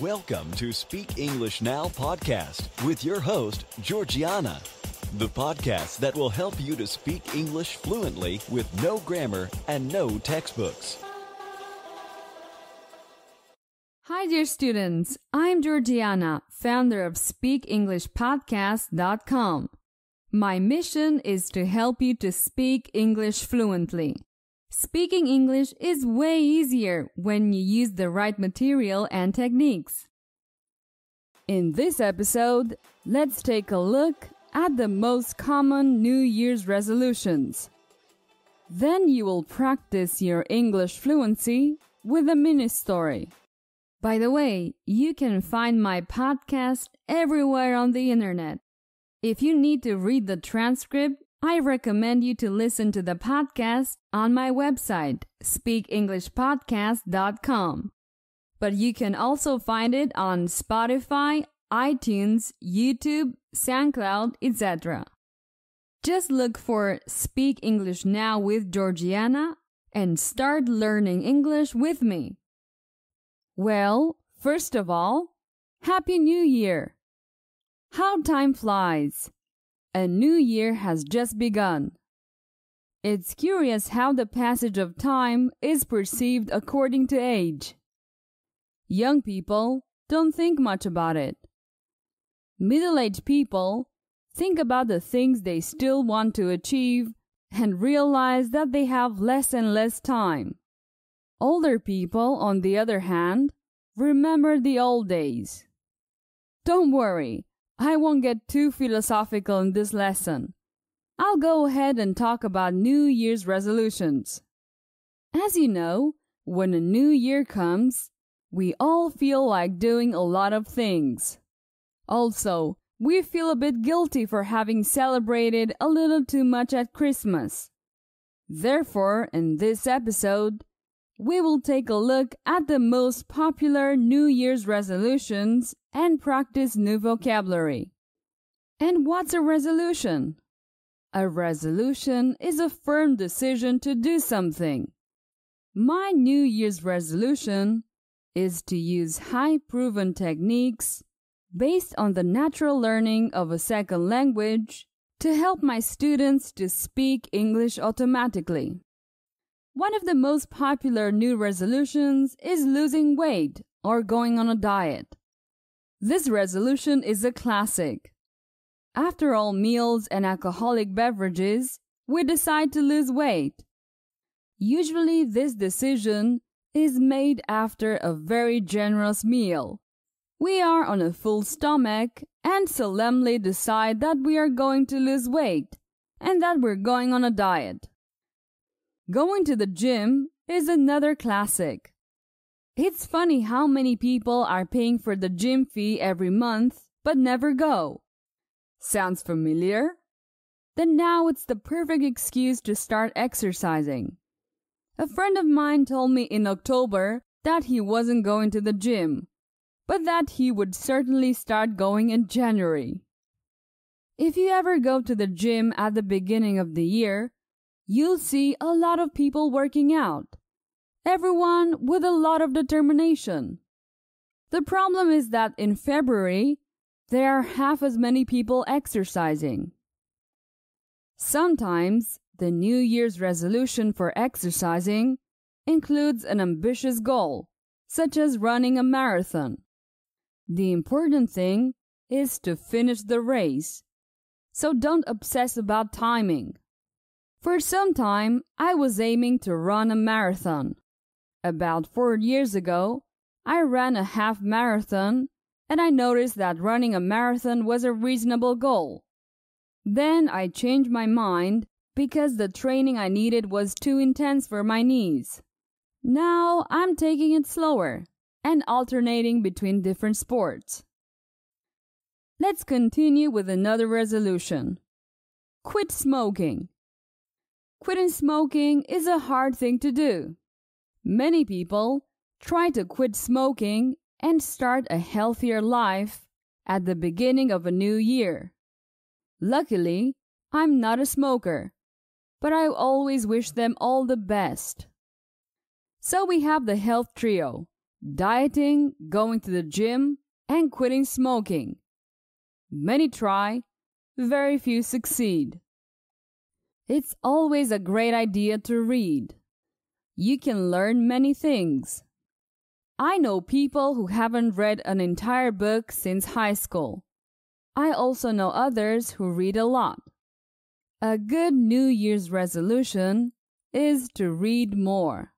Welcome to Speak English Now Podcast with your host, Georgiana. The podcast that will help you to speak English fluently with no grammar and no textbooks. Hi, dear students. I'm Georgiana, founder of SpeakEnglishPodcast.com. My mission is to help you to speak English fluently. Speaking English is way easier when you use the right material and techniques. In this episode, let's take a look at the most common New Year's resolutions. Then you will practice your English fluency with a mini story. By the way, you can find my podcast everywhere on the internet. If you need to read the transcript, I recommend you to listen to the podcast on my website, SpeakEnglishPodcast.com. But you can also find it on Spotify, iTunes, YouTube, SoundCloud, etc. Just look for Speak English Now with Georgiana and start learning English with me. Well, first of all, Happy New Year! How time flies! A new year has just begun. It's curious how the passage of time is perceived according to age. Young people don't think much about it. Middle-aged people think about the things they still want to achieve and realize that they have less and less time. Older people, on the other hand, remember the old days. Don't worry. I won't get too philosophical in this lesson. I'll go ahead and talk about New Year's resolutions. As you know, when a new year comes, we all feel like doing a lot of things. Also, we feel a bit guilty for having celebrated a little too much at Christmas. Therefore, in this episode, we will take a look at the most popular New Year's resolutions and practice new vocabulary. And what's a resolution? A resolution is a firm decision to do something. My New Year's resolution is to use high-proven techniques based on the natural learning of a second language to help my students to speak English automatically. One of the most popular new resolutions is losing weight or going on a diet. This resolution is a classic. After all meals and alcoholic beverages, we decide to lose weight. Usually this decision is made after a very generous meal. We are on a full stomach and solemnly decide that we are going to lose weight and that we're going on a diet. Going to the gym is another classic. It's funny how many people are paying for the gym fee every month but never go. Sounds familiar? Then now it's the perfect excuse to start exercising. A friend of mine told me in October that he wasn't going to the gym, but that he would certainly start going in January. If you ever go to the gym at the beginning of the year, you'll see a lot of people working out, everyone with a lot of determination. The problem is that in February, there are half as many people exercising. Sometimes, the New Year's resolution for exercising includes an ambitious goal, such as running a marathon. The important thing is to finish the race, so don't obsess about timing. For some time, I was aiming to run a marathon. About 4 years ago, I ran a half marathon, and I noticed that running a marathon was a reasonable goal. Then I changed my mind because the training I needed was too intense for my knees. Now I'm taking it slower and alternating between different sports. Let's continue with another resolution. Quit smoking. Quitting smoking is a hard thing to do. Many people try to quit smoking and start a healthier life at the beginning of a new year. Luckily, I'm not a smoker, but I always wish them all the best. So we have the health trio, dieting, going to the gym, and quitting smoking. Many try, very few succeed. It's always a great idea to read. You can learn many things. I know people who haven't read an entire book since high school. I also know others who read a lot. A good New Year's resolution is to read more.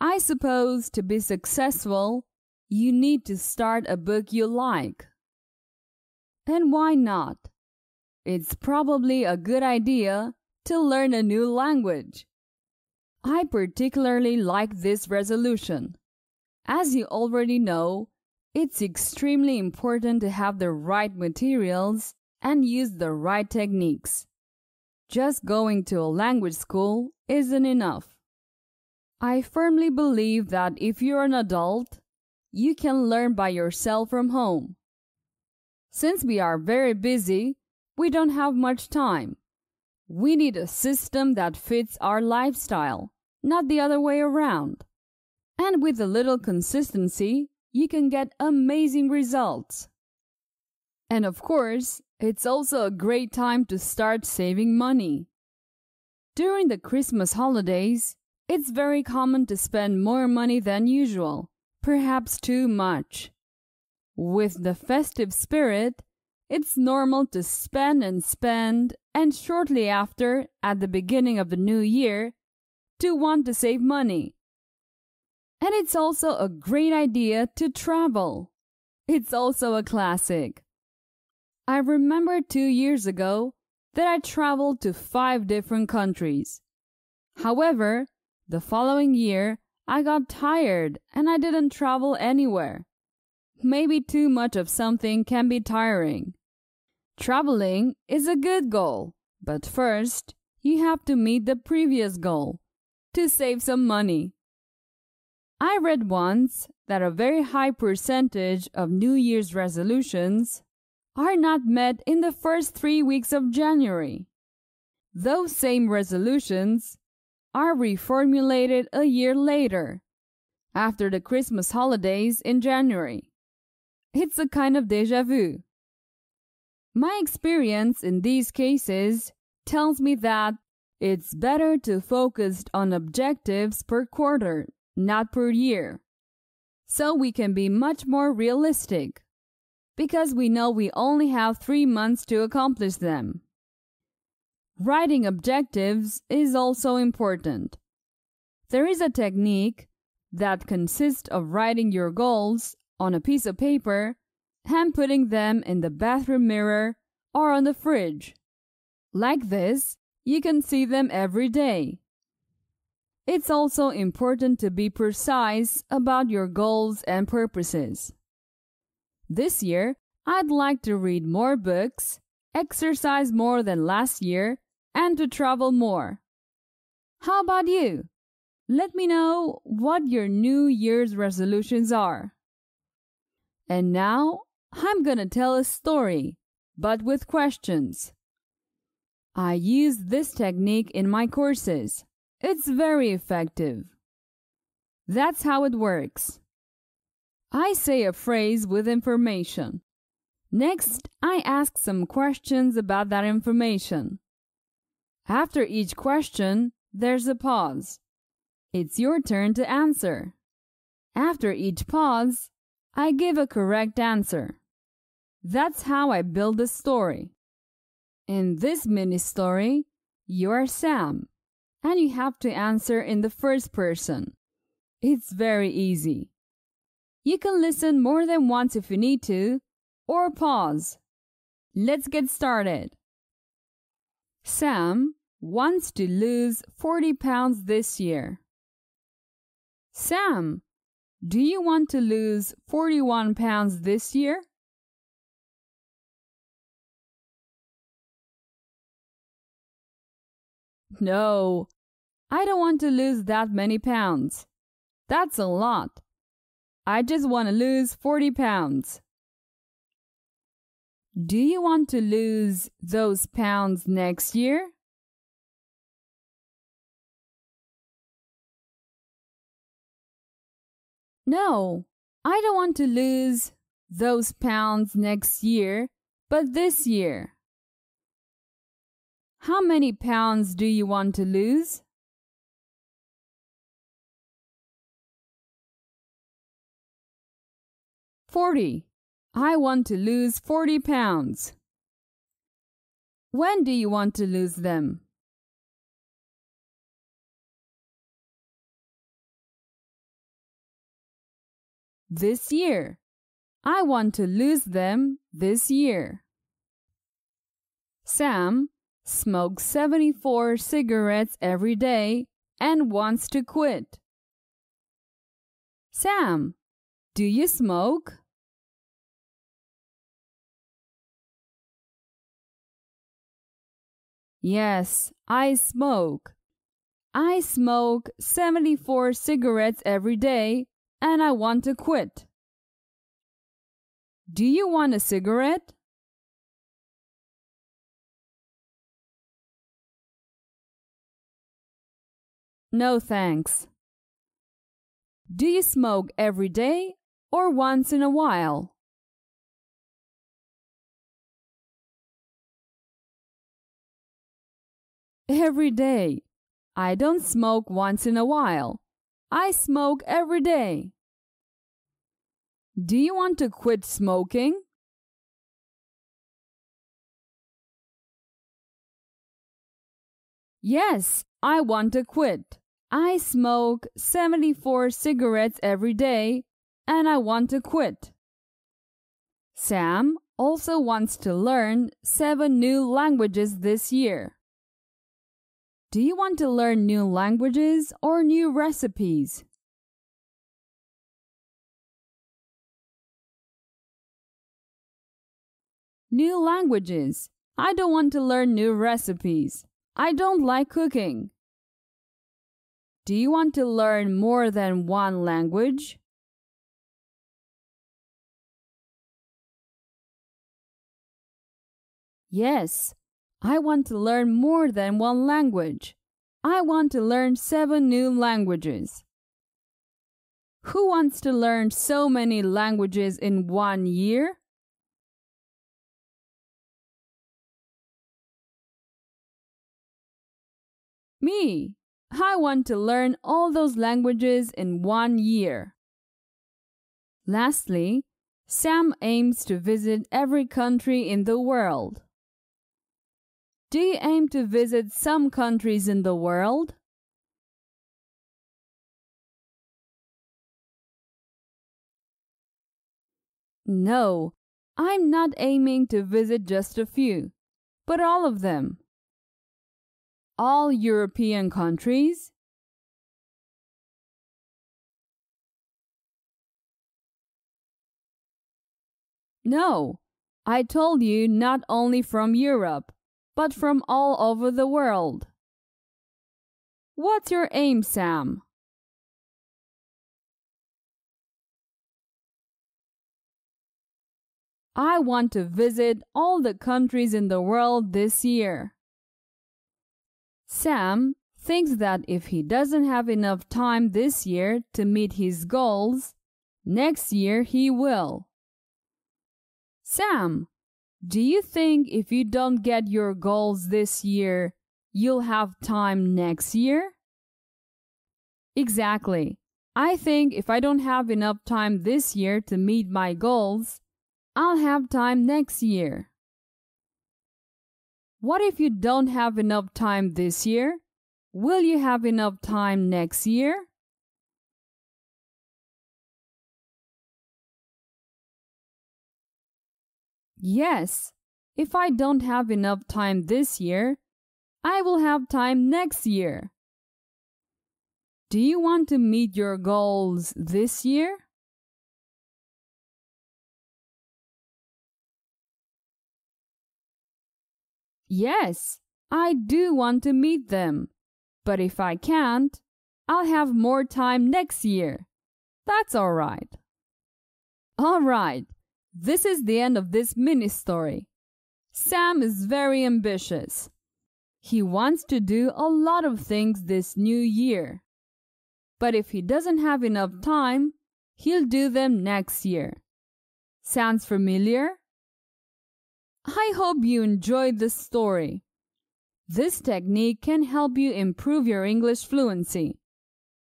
I suppose to be successful, you need to start a book you like. And why not? It's probably a good idea to learn a new language. I particularly like this resolution. As you already know, it's extremely important to have the right materials and use the right techniques. Just going to a language school isn't enough. I firmly believe that if you're an adult, you can learn by yourself from home. Since we are very busy, we don't have much time. We need a system that fits our lifestyle, not the other way around. And with a little consistency, you can get amazing results. And of course, it's also a great time to start saving money. During the Christmas holidays, it's very common to spend more money than usual, perhaps too much. With the festive spirit, it's normal to spend, and shortly after, at the beginning of the new year, to want to save money. And it's also a great idea to travel. It's also a classic. I remember 2 years ago that I traveled to 5 different countries. However, the following year, I got tired and I didn't travel anywhere. Maybe too much of something can be tiring. Traveling is a good goal, but first, you have to meet the previous goal, to save some money. I read once that a very high percentage of New Year's resolutions are not met in the first 3 weeks of January. Those same resolutions are reformulated a year later, after the Christmas holidays in January. It's a kind of déjà vu. My experience in these cases tells me that it's better to focus on objectives per quarter, not per year, so we can be much more realistic, because we know we only have 3 months to accomplish them. Writing objectives is also important. There is a technique that consists of writing your goals on a piece of paper and putting them in the bathroom mirror or on the fridge. Like this, you can see them every day. It's also important to be precise about your goals and purposes. This year, I'd like to read more books, exercise more than last year, and to travel more. How about you? Let me know what your New Year's resolutions are. And now, I'm gonna tell a story, but with questions. I use this technique in my courses. It's very effective. That's how it works. I say a phrase with information. Next, I ask some questions about that information. After each question, there's a pause. It's your turn to answer. After each pause, I give a correct answer. That's how I build a story. In this mini story, you're Sam, and you have to answer in the first person. It's very easy. You can listen more than once if you need to, or pause. Let's get started. Sam wants to lose 40 pounds this year. Sam, do you want to lose 41 pounds this year? No. I don't want to lose that many pounds. That's a lot. I just want to lose 40 pounds. Do you want to lose those pounds next year? No, I don't want to lose those pounds next year, but this year. How many pounds do you want to lose? $40. I want to lose 40 pounds. When do you want to lose them? This year. I want to lose them this year. Sam smokes 74 cigarettes every day and wants to quit. Sam, do you smoke? Yes, I smoke. I smoke 74 cigarettes every day and I want to quit. Do you want a cigarette? No, thanks. Do you smoke every day or once in a while? Every day. I don't smoke once in a while. I smoke every day. Do you want to quit smoking? Yes, I want to quit. I smoke 74 cigarettes every day and I want to quit. Sam also wants to learn 7 new languages this year. Do you want to learn new languages or new recipes? New languages. I don't want to learn new recipes. I don't like cooking. Do you want to learn more than one language? Yes. I want to learn more than one language. I want to learn 7 new languages. Who wants to learn so many languages in one year? Me. I want to learn all those languages in one year. Lastly, Sam aims to visit every country in the world. Do you aim to visit some countries in the world? No, I'm not aiming to visit just a few, but all of them. All European countries? No, I told you not only from Europe, but from all over the world. What's your aim, Sam? I want to visit all the countries in the world this year. Sam thinks that if he doesn't have enough time this year to meet his goals, next year he will. Sam, do you think if you don't get your goals this year, you'll have time next year? Exactly. I think if I don't have enough time this year to meet my goals, I'll have time next year. What if you don't have enough time this year? Will you have enough time next year? Yes, if I don't have enough time this year, I will have time next year. Do you want to meet your goals this year? Yes, I do want to meet them, but if I can't, I'll have more time next year. That's all right. All right. This is the end of this mini-story. Sam is very ambitious. He wants to do a lot of things this new year. But if he doesn't have enough time, He'll do them next year. Sounds familiar? I hope you enjoyed this story. This technique can help you improve your English fluency.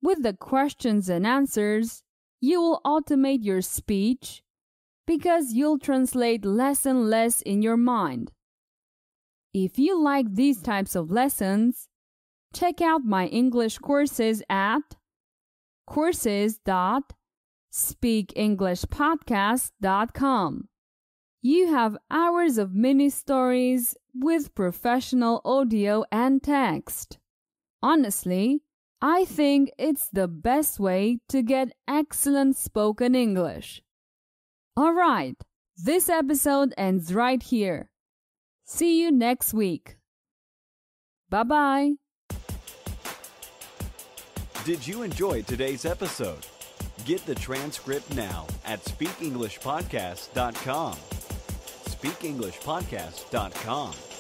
With the questions and answers, you will automate your speech because you'll translate less and less in your mind. If you like these types of lessons, check out my English courses at courses.SpeakEnglishPodcast.com. You have hours of mini stories with professional audio and text. Honestly, I think it's the best way to get excellent spoken English. Alright, this episode ends right here. See you next week. Bye-bye. Did you enjoy today's episode? Get the transcript now at SpeakEnglishPodcast.com. SpeakEnglishPodcast.com.